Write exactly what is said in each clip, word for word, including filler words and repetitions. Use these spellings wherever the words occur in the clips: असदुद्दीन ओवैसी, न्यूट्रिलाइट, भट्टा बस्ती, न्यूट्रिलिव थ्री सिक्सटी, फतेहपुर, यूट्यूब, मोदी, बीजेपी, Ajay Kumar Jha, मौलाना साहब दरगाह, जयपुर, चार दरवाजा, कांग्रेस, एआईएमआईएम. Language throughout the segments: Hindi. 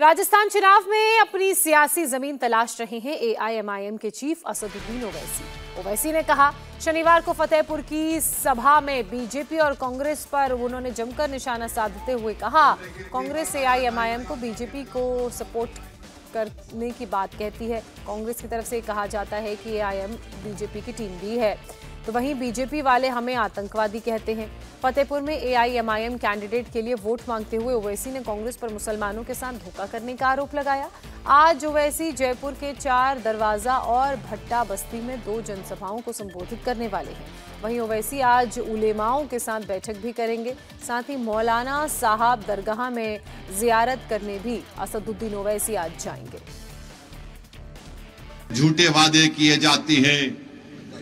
राजस्थान चुनाव में अपनी सियासी जमीन तलाश रहे हैं एआईएमआईएम के चीफ असदुद्दीन ओवैसी। ओवैसी ने कहा, शनिवार को फतेहपुर की सभा में बीजेपी और कांग्रेस पर उन्होंने जमकर निशाना साधते हुए कहा, कांग्रेस एआईएमआईएम को बीजेपी को सपोर्ट करने की बात कहती है। कांग्रेस की तरफ से कहा जाता है कि एआईएम बीजेपी की टीम भी है, तो वहीं बीजेपी वाले हमें आतंकवादी कहते हैं। फतेहपुर में एआईएमआईएम कैंडिडेट के लिए वोट मांगते हुए ओवैसी ने कांग्रेस पर मुसलमानों के साथ धोखा करने का आरोप लगाया। आज ओवैसी जयपुर के चार दरवाजा और भट्टा बस्ती में दो जनसभाओं को संबोधित करने वाले हैं। वहीं ओवैसी आज उलेमाओं के साथ बैठक भी करेंगे, साथ ही मौलाना साहब दरगाह में जियारत करने भी असदुद्दीन ओवैसी आज जाएंगे। झूठे वादे किए जाते हैं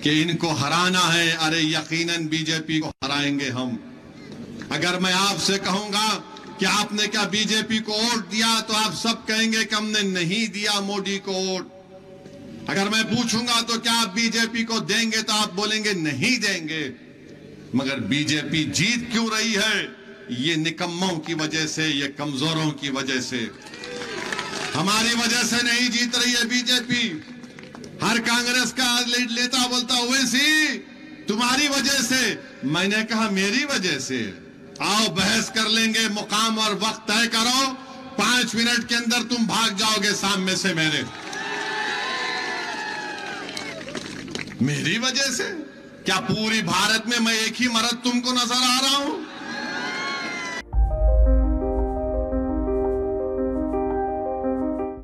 कि इनको हराना है, अरे यकीनन बीजेपी को हराएंगे हम। अगर मैं आपसे कहूंगा कि आपने क्या बीजेपी को वोट दिया, तो आप सब कहेंगे कि हमने नहीं दिया मोदी को वोट। अगर मैं पूछूंगा तो क्या आप बीजेपी को देंगे, तो आप बोलेंगे नहीं देंगे। मगर बीजेपी जीत क्यों रही है? ये निकम्मों की वजह से, ये कमजोरों की वजह से, हमारी वजह से नहीं जीत रही है बीजेपी। हर कांग्रेस का लीड लेता बोलता ओवैसी तुम्हारी वजह से, मैंने कहा मेरी वजह से। आओ बहस कर लेंगे, मुकाम और वक्त तय करो, पांच मिनट के अंदर तुम भाग जाओगे सामने से मेरे। मेरी वजह से क्या पूरी भारत में मैं एक ही मर्द तुमको नजर आ रहा हूं?